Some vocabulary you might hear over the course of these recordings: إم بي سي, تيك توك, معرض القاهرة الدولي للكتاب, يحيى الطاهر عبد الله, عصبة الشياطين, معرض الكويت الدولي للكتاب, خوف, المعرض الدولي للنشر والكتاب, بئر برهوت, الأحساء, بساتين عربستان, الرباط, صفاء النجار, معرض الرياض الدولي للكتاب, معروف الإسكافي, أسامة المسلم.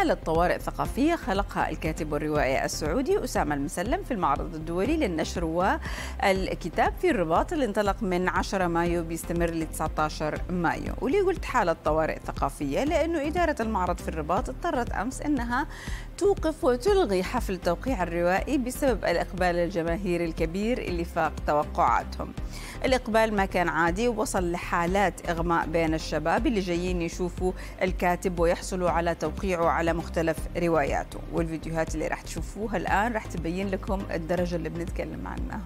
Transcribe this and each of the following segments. حالة طوارئ ثقافية خلقها الكاتب والروائي السعودي أسامة المسلم في المعرض الدولي للنشر والكتاب في الرباط، اللي انطلق من 10 مايو بيستمر ل 19 مايو. وليه قلت حالة طوارئ ثقافية؟ لأنه إدارة المعرض في الرباط اضطرت أمس أنها توقف وتلغي حفل توقيع الروائي بسبب الإقبال الجماهيري الكبير اللي فاق توقعاتهم. الإقبال ما كان عادي، ووصل لحالات إغماء بين الشباب اللي جايين يشوفوا الكاتب ويحصلوا على توقيعه على مختلف رواياته، والفيديوهات اللي راح تشوفوها الآن راح تبين لكم الدرجة اللي بنتكلم عنها.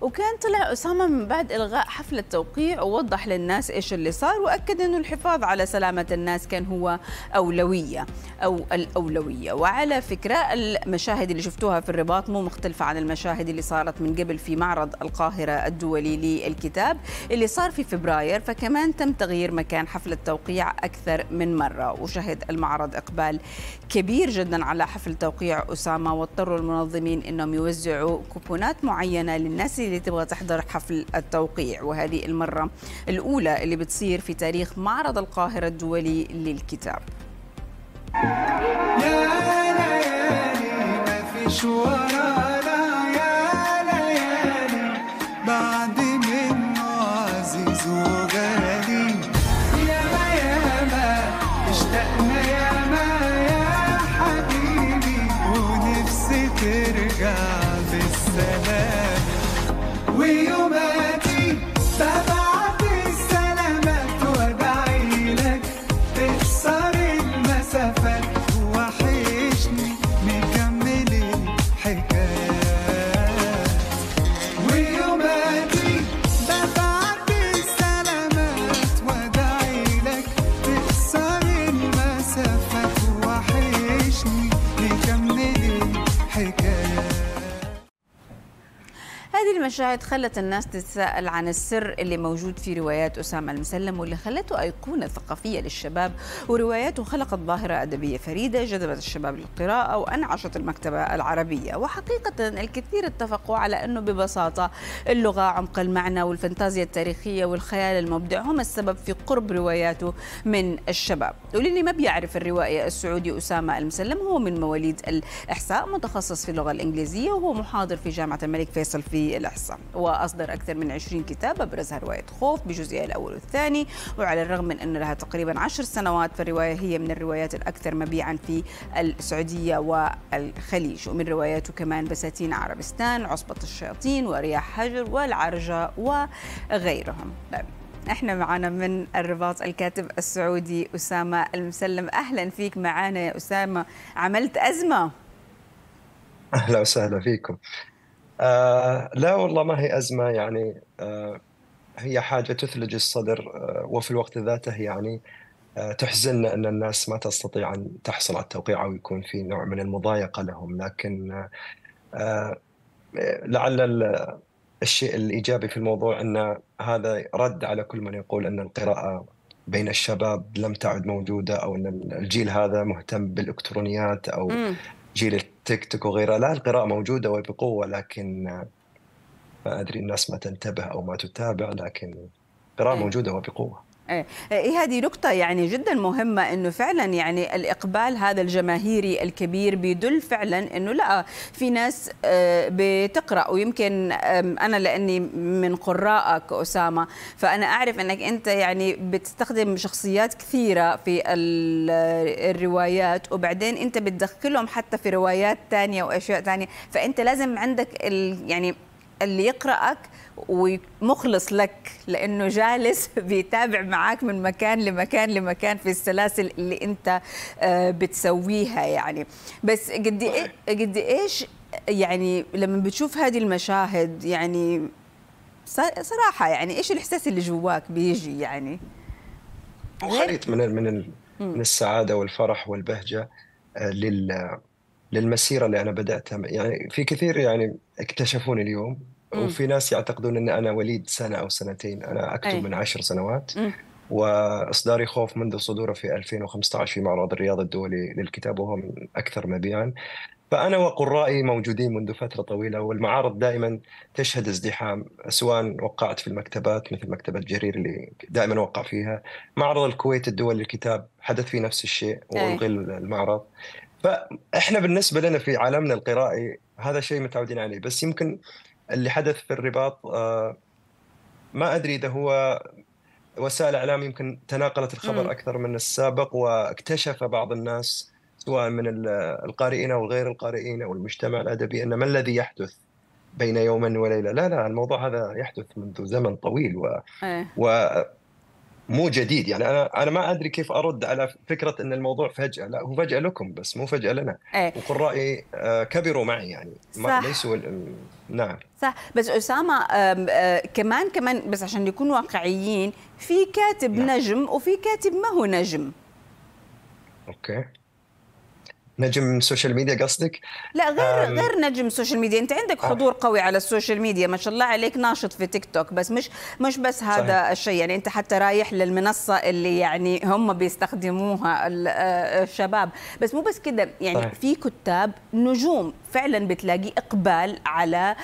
وكان طلع أسامة من بعد إلغاء حفل التوقيع ووضح للناس إيش اللي صار، وأكد إنه الحفاظ على سلامة الناس كان هو الأولوية. وعلى فكرة المشاهد اللي شفتوها في الرباط مو مختلفة عن المشاهد اللي صارت من قبل في معرض القاهرة الدولي للكتاب اللي صار في فبراير، فكمان تم تغيير مكان حفل التوقيع أكثر من مرة. وشهد المعرض إقبال كبير جدا على حفل توقيع أسامة، واضطروا المنظمين إنهم يوزعوا كوبونات معينة للناس اللي تبغى تحضر حفل التوقيع، وهذه المرة الأولى اللي بتصير في تاريخ معرض القاهرة الدولي للكتاب. المشاهد خلت الناس تتساءل عن السر اللي موجود في روايات أسامة المسلم، واللي خلته أيقونة ثقافية للشباب، ورواياته خلقت ظاهرة أدبية فريدة جذبت الشباب للقراءة وأنعشت المكتبة العربية. وحقيقة الكثير اتفقوا على أنه ببساطة اللغة، عمق المعنى، والفانتازيا التاريخية، والخيال المبدع هم السبب في قرب رواياته من الشباب. وللي ما بيعرف الروائي السعودي أسامة المسلم، هو من مواليد الأحساء، متخصص في اللغة الإنجليزية، وهو محاضر في جامعة الملك فيصل في الأحساء، وأصدر أكثر من 20 كتاب أبرزها رواية خوف بجزئها الأول والثاني. وعلى الرغم من أن لها تقريبا 10 سنوات، فالرواية هي من الروايات الأكثر مبيعا في السعودية والخليج. ومن رواياته كمان بساتين عربستان، عصبة الشياطين، ورياح حجر، والعرجة، وغيرهم. احنا معنا من الرباط الكاتب السعودي أسامة المسلم. أهلا فيك معنا يا أسامة، عملت أزمة. أهلا وسهلا فيكم. لا والله ما هي أزمة، يعني هي حاجة تثلج الصدر، وفي الوقت ذاته يعني تحزننا أن الناس ما تستطيع أن تحصل على التوقيع أو يكون في نوع من المضايقة لهم. لكن لعل الشيء الإيجابي في الموضوع أن هذا رد على كل من يقول أن القراءة بين الشباب لم تعد موجودة، أو أن الجيل هذا مهتم بالإلكترونيات أو جيل التيك توك وغيرها. لا، القراءة موجودة وبقوة، لكن ما أدري الناس ما تنتبه أو ما تتابع، لكن القراءة موجودة وبقوة. إيه هذه نقطة يعني جدا مهمة، إنه فعلا يعني الإقبال هذا الجماهيري الكبير بيدل فعلا إنه لا في ناس بتقرأ. ويمكن أنا لأني من قراءك أسامة، فأنا أعرف أنك أنت يعني بتستخدم شخصيات كثيرة في الروايات، وبعدين أنت بتدخلهم حتى في روايات ثانية وأشياء ثانية، فأنت لازم عندك يعني اللي يقرأك ومخلص لك، لأنه جالس بيتابع معاك من مكان لمكان لمكان في السلاسل اللي أنت بتسويها يعني. بس قد إيش يعني لما بتشوف هذه المشاهد، يعني صراحة يعني إيش الإحساس اللي جواك بيجي يعني؟ خليط من السعادة والفرح والبهجة للمسيرة اللي أنا بدأتها. يعني في كثير يعني اكتشفوني اليوم، وفي ناس يعتقدون أن أنا وليد سنة أو سنتين. أنا أكتب من 10 سنوات، وإصداري خوف منذ صدوره في 2015 في معرض الرياض الدولي للكتاب، وهو من أكثر مبيعاً. فأنا وقرائي موجودين منذ فترة طويلة، والمعارض دائما تشهد ازدحام، سواء وقعت في المكتبات مثل مكتبة جرير اللي دائما وقع فيها، معرض الكويت الدولي للكتاب حدث فيه نفس الشيء وألغي المعرض. فإحنا بالنسبة لنا في عالمنا القرائي هذا شيء متعودين عليه، بس يمكن اللي حدث في الرباط ما أدري إذا هو وسائل الإعلام يمكن تناقلت الخبر أكثر من السابق، واكتشف بعض الناس سواء من القارئين أو غير القارئين أو المجتمع الأدبي أن ما الذي يحدث بين يوما وليلة. لا لا، الموضوع هذا يحدث منذ زمن طويل مو جديد. يعني أنا ما أدري كيف أرد على فكرة أن الموضوع فجأة، لا هو فجأة لكم بس مو فجأة لنا. وقرائي كبروا معي يعني، ما ليسوا. نعم صح. بس أسامة كمان بس عشان نكون واقعيين، في كاتب نجم وفي كاتب ما هو نجم. أوكي، نجم سوشيال ميديا قصدك؟ لا، غير نجم سوشيال ميديا. انت عندك حضور قوي على السوشيال ميديا، ما شاء الله عليك، ناشط في تيك توك، بس مش بس هذا صحيح. الشيء يعني انت حتى رايح للمنصة اللي يعني هم بيستخدموها الشباب، بس مو بس كده يعني صحيح. في كتاب نجوم فعلا بتلاقي اقبال على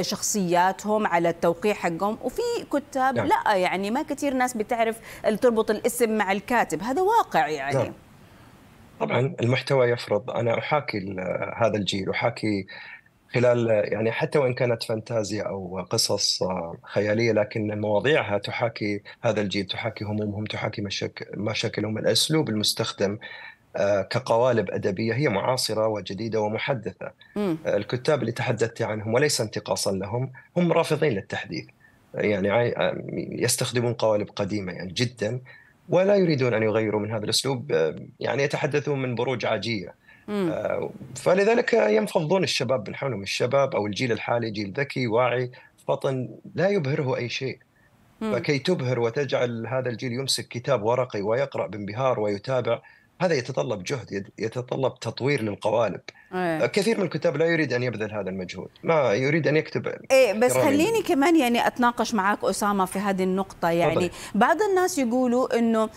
شخصياتهم، على التوقيع حقهم، وفي كتاب نعم. لا يعني ما كثير ناس بتعرف تربط الاسم مع الكاتب، هذا واقع يعني نعم. طبعا المحتوى يفرض. انا احاكي هذا الجيل، احاكي خلال يعني حتى وان كانت فانتازيا او قصص خياليه، لكن مواضيعها تحاكي هذا الجيل، تحاكي همومهم، تحاكي مشاكلهم. الاسلوب المستخدم كقوالب ادبيه هي معاصره وجديده ومحدثه. الكتاب اللي تحدثت عنهم، وليس انتقاصا لهم، هم رافضين للتحديث، يعني يستخدمون قوالب قديمه يعني جدا، ولا يريدون أن يغيروا من هذا الأسلوب. يعني يتحدثون من بروج عاجية، فلذلك ينفضون الشباب من حولهم. الشباب أو الجيل الحالي جيل ذكي واعي فطن، لا يبهره أي شيء، فكي تبهر وتجعل هذا الجيل يمسك كتاب ورقي ويقرأ بانبهار ويتابع، هذا يتطلب جهد، يتطلب تطوير للقوالب. كثير من الكتاب لا يريد أن يبذل هذا المجهود، ما يريد أن يكتب. بس خليني كمان يعني أتناقش معاك أسامة في هذه النقطة. يعني طبعا. بعض الناس يقولوا أنه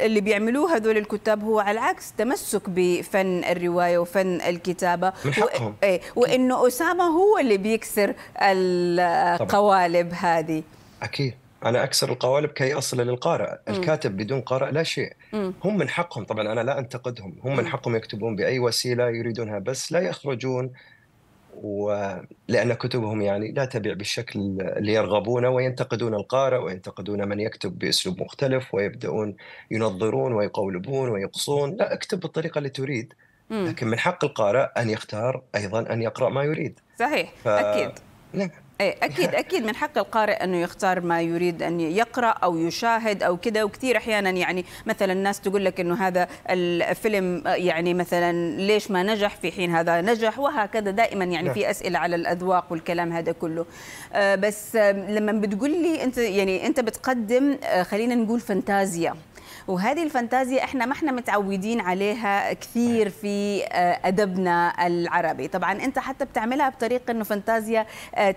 اللي بيعملوه هذول الكتاب هو على العكس تمسك بفن الرواية وفن الكتابة، من حقهم. وأنه أسامة هو اللي بيكسر القوالب طبعا. هذه أكيد أنا أكسر القوالب كي أصل للقارئ. الكاتب بدون قارئ لا شيء. هم من حقهم طبعا، أنا لا أنتقدهم، هم من حقهم يكتبون بأي وسيلة يريدونها، بس لا يخرجون لأن كتبهم يعني لا تبيع بالشكل اللي يرغبونه، وينتقدون القارئ وينتقدون من يكتب بأسلوب مختلف، ويبدأون ينظرون ويقولبون ويقصون. لا، اكتب بالطريقة اللي تريد، لكن من حق القارئ أن يختار أيضا أن يقرأ ما يريد. صحيح أكيد. نعم أكيد من حق القارئ أنه يختار ما يريد أن يقرأ أو يشاهد أو كده. وكثير أحيانا يعني مثلا الناس تقول لك أنه هذا الفيلم يعني مثلا ليش ما نجح في حين هذا نجح، وهكذا دائما يعني في أسئلة على الأذواق والكلام هذا كله. بس لما بتقول لي أنت يعني أنت بتقدم خلينا نقول فانتازيا، وهذه الفانتازيا احنا ما احنا متعودين عليها كثير في ادبنا العربي. طبعا انت حتى بتعملها بطريقه انه فانتازيا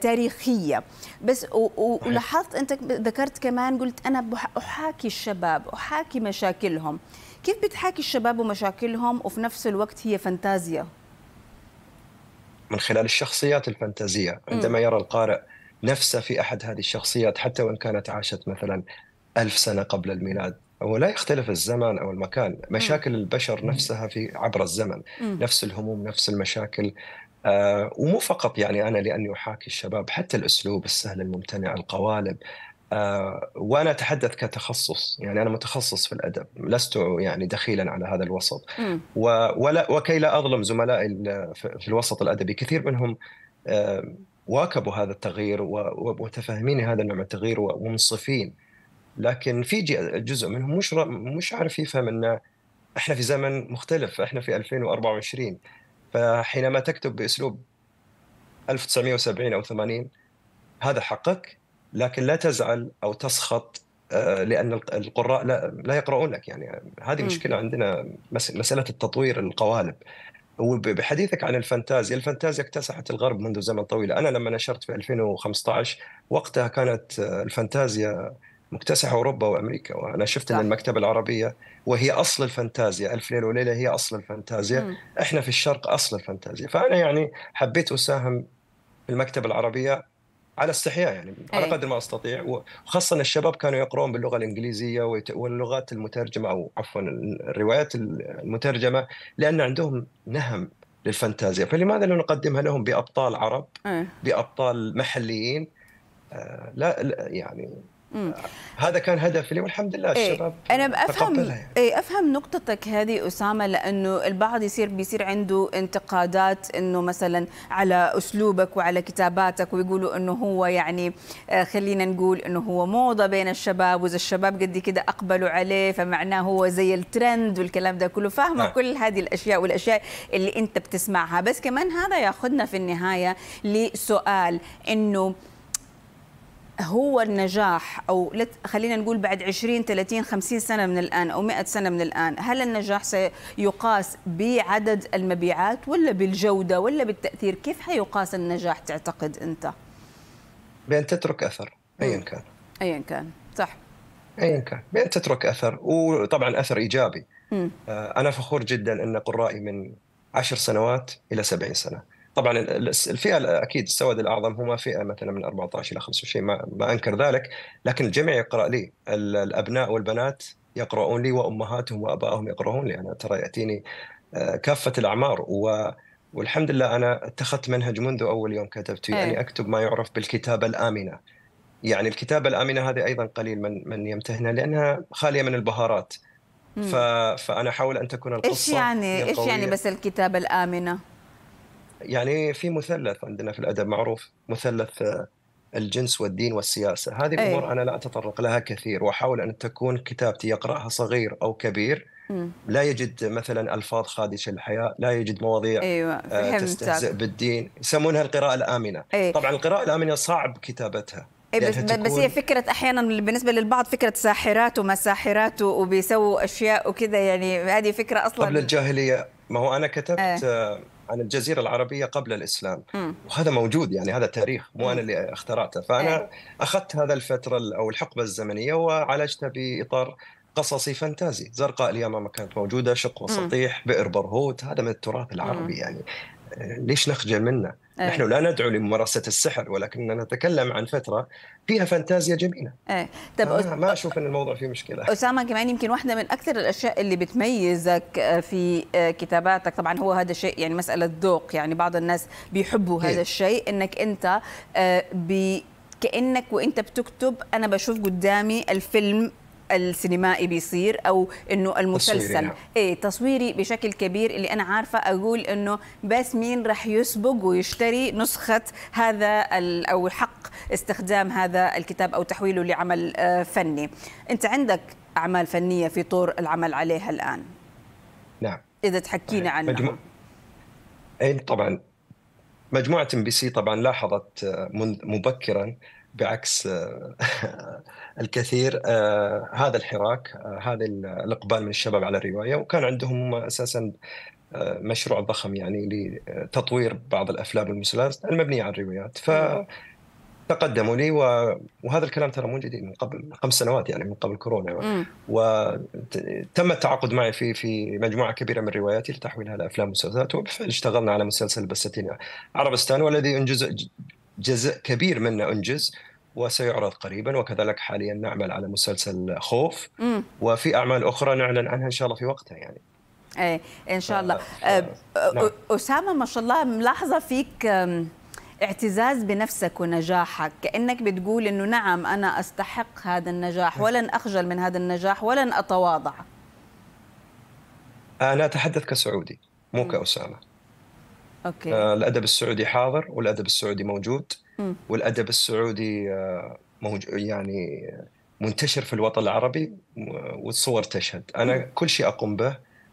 تاريخيه، بس ولاحظت انت ذكرت كمان، قلت انا احاكي الشباب، احاكي مشاكلهم. كيف بتحاكي الشباب ومشاكلهم وفي نفس الوقت هي فانتازيا؟ من خلال الشخصيات الفانتازيه، عندما يرى القارئ نفسه في احد هذه الشخصيات، حتى وان كانت عاشت مثلا ألف سنة قبل الميلاد. هو لا يختلف الزمن أو المكان، مشاكل البشر نفسها في عبر الزمن، نفس الهموم، نفس المشاكل. ومو فقط يعني أنا لأني أحاكي الشباب، حتى الأسلوب السهل الممتنع، القوالب. وأنا أتحدث كتخصص، يعني أنا متخصص في الأدب، لست يعني دخيلا على هذا الوسط، وكي لا أظلم زملائي في الوسط الأدبي، كثير منهم واكبوا هذا التغيير ومتفاهمين هذا النوع من التغيير ومنصفين، لكن في جزء منهم مش عارف يفهم أن إحنا في زمن مختلف، إحنا في 2024. فحينما تكتب بأسلوب 1970 أو 80 هذا حقك، لكن لا تزعل أو تسخط لأن القراء لا يقرؤونك. يعني هذه مشكلة عندنا، مسألة التطوير، القوالب. وبحديثك عن الفانتازيا، الفانتازيا اكتسحت الغرب منذ زمن طويل. أنا لما نشرت في 2015 وقتها كانت الفانتازيا مكتسحة أوروبا وأمريكا، وأنا شفت أن المكتبة العربية وهي أصل الفانتازيا، ألف ليلة وليلة هي أصل الفانتازيا، إحنا في الشرق أصل الفانتازيا. فأنا يعني حبيت أساهم في المكتبة العربية على استحياء، يعني على قدر ما أستطيع، وخاصة الشباب كانوا يقرؤون باللغة الإنجليزية واللغات المترجمة، أو عفوا الروايات المترجمة، لأن عندهم نهم للفانتازيا. فلماذا لا نقدمها لهم بأبطال عرب، بأبطال محليين؟ لا يعني هذا كان هدفي، والحمد لله الشباب أنا أفهم يعني. أفهم نقطتك هذه أسامة، لأنه البعض بيصير عنده انتقادات إنه مثلا على أسلوبك وعلى كتاباتك، ويقولوا إنه هو يعني خلينا نقول إنه هو موضة بين الشباب، وإذا الشباب قد كده أقبلوا عليه فمعناه هو زي الترند والكلام ده كله. فاهمة كل هذه الأشياء والأشياء اللي أنت بتسمعها، بس كمان هذا ياخذنا في النهاية لسؤال، إنه هو النجاح، أو خلينا نقول بعد 20 30 50 سنة من الآن أو 100 سنة من الآن، هل النجاح سيقاس بعدد المبيعات ولا بالجودة ولا بالتأثير؟ كيف حيقاس النجاح تعتقد أنت؟ بأن تترك أثر، أيا كان. أيا كان، صح. أيا كان، بأن تترك أثر، وطبعا أثر إيجابي. أنا فخور جدا أن قرائي من 10 سنوات إلى 70 سنة. طبعا الفئه اكيد السواد الاعظم هم فئه مثلا من 14 الى 25، ما انكر ذلك، لكن الجميع يقرا لي، الابناء والبنات يقرؤون لي، وامهاتهم وابائهم يقرؤون لي. انا ترى ياتيني كافه الاعمار، والحمد لله انا اتخذت منهج منذ اول يوم كتبت فيه اني اكتب ما يعرف بالكتابه الامنه. يعني الكتابه الامنه هذه ايضا قليل من يمتهنها لانها خاليه من البهارات. فانا احاول ان تكون القصه. ايش يعني بس الكتابه الامنه؟ يعني في مثلث عندنا في الأدب معروف، مثلث الجنس والدين والسياسة. هذه الأمور أنا لا أتطرق لها كثير، وأحاول أن تكون كتابتي يقرأها صغير أو كبير، لا يجد مثلا ألفاظ خادشة للحياة، لا يجد مواضيع تستهزئ بالدين، يسمونها القراءة الآمنة. طبعا القراءة الآمنة صعب كتابتها، بس هي فكرة أحيانا بالنسبة للبعض فكرة ساحرات وما ساحرات وبيسووا أشياء وكذا، يعني هذه فكرة أصلا قبل الجاهلية. ما هو أنا كتبت عن الجزيرة العربية قبل الإسلام، وهذا موجود، يعني هذا تاريخ، مو أنا اللي اخترعته. فأنا أخذت هذا الفترة أو الحقبة الزمنية وعالجتها بإطار قصصي فانتازي. زرقاء اليمامة كانت موجودة، شق وسطيح، بئر برهوت، هذا من التراث العربي. يعني ليش نخجل منه؟ نحن لا ندعو لممارسة السحر، ولكننا نتكلم عن فترة فيها فانتازيا جميلة. طب ما أشوف أن الموضوع فيه مشكلة. أسامة، كمان يمكن واحدة من أكثر الأشياء اللي بتميزك في كتاباتك، طبعا هو هذا الشيء يعني مسألة ذوق، يعني بعض الناس بيحبوا هذا الشيء، أنك أنت كأنك وأنت بتكتب أنا بشوف قدامي الفيلم السينمائي بيصير، او انه المسلسل تصويري بشكل كبير، اللي انا عارفه اقول انه بس مين راح يسبق ويشتري نسخه هذا او حق استخدام هذا الكتاب او تحويله لعمل فني. انت عندك اعمال فنيه في طور العمل عليها الان؟ نعم. اذا تحكينا عنها. طبعا مجموعه إم بي سي طبعا لاحظت مبكرا بعكس الكثير هذا الحراك، هذا الإقبال من الشباب على الرواية، وكان عندهم أساساً مشروع ضخم يعني لتطوير بعض الأفلام والمسلسلات المبنية على الروايات. فتقدموا لي، وهذا الكلام ترى مو جديد، من قبل 5 سنوات، يعني من قبل كورونا، وتم التعاقد معي في مجموعة كبيرة من رواياتي لتحويلها لأفلام ومسلسلات. وبالفعل اشتغلنا على مسلسل بساتين عربستان، والذي أنجز جزء كبير منه، أنجز وسيعرض قريبا. وكذلك حاليا نعمل على مسلسل خوف وفي أعمال أخرى نعلن عنها إن شاء الله في وقتها يعني. إيه إن شاء الله. نعم. أسامة ما شاء الله ملاحظة فيك اعتزاز بنفسك ونجاحك، كأنك بتقول إنه نعم أنا أستحق هذا النجاح ولن أخجل من هذا النجاح ولن أتواضع. أنا أتحدث كسعودي مو كأسامة. أوكي. الأدب السعودي حاضر والأدب السعودي موجود والأدب السعودي يعني منتشر في الوطن العربي والصور تشهد. أنا كل شيء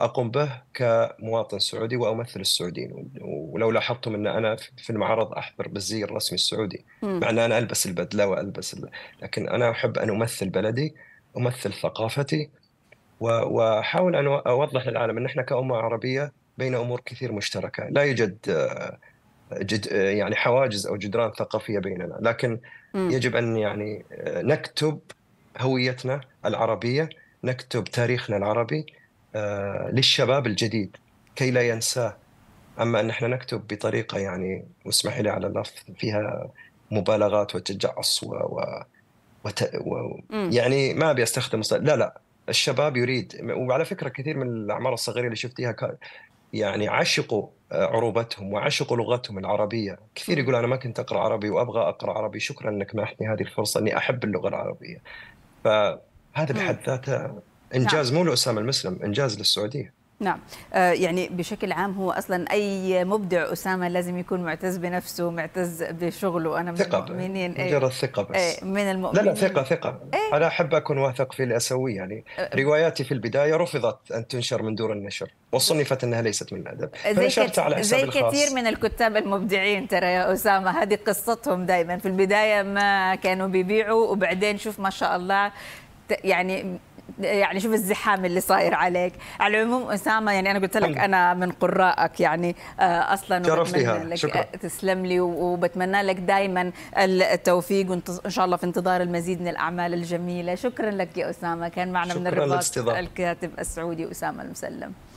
أقوم به كمواطن سعودي وأمثل السعوديين. ولو لاحظتم أن أنا في المعرض أحضر بالزي الرسمي السعودي مع أن أنا ألبس البدلة وألبس لكن أنا أحب أن أمثل بلدي، أمثل ثقافتي، وأحاول أن أوضح للعالم أن إحنا كأمة عربية بين أمور كثير مشتركة، لا يوجد يعني حواجز أو جدران ثقافية بيننا، لكن يجب أن يعني نكتب هويتنا العربية، نكتب تاريخنا العربي للشباب الجديد كي لا ينساه. أما أن احنا نكتب بطريقة يعني واسمح لي على اللفظ فيها مبالغات وتجعص يعني ما أبي أستخدم لا الشباب يريد. وعلى فكرة كثير من الأعمار الصغيرة اللي شفتيها يعني عشقوا عروبتهم وعشقوا لغتهم العربية. كثير يقول أنا ما كنت أقرأ عربي وأبغى أقرأ عربي، شكرا أنك منحتني هذه الفرصة أني أحب اللغة العربية. فهذا بحد ذاته إنجاز. نعم. مو لأسامة المسلم، إنجاز للسعودية. نعم. يعني بشكل عام هو أصلا أي مبدع أسامة لازم يكون معتز بنفسه معتز بشغله. أنا من المؤمنين مجرد ثقة بس. من المؤمنين. لا ثقة. أنا أحب أكون واثق في اللي أسويه يعني. رواياتي في البداية رفضت أن تنشر من دور النشر وصنفت أنها ليست من الأدب، فنشرت على حسابي الخاص. كثير من الكتاب المبدعين ترى يا أسامة هذه قصتهم دائما، في البداية ما كانوا بيبيعوا وبعدين شوف ما شاء الله يعني شوف الزحام اللي صاير عليك. على العموم أسامة يعني أنا قلت لك أنا من قراءك يعني أصلا، وبتمنى لك. شكرا. تسلم لي وبتمنى لك دائما التوفيق وإن شاء الله في انتظار المزيد من الأعمال الجميلة. شكرا لك يا أسامة، كان معنا من الرباط الكاتب السعودي أسامة المسلم.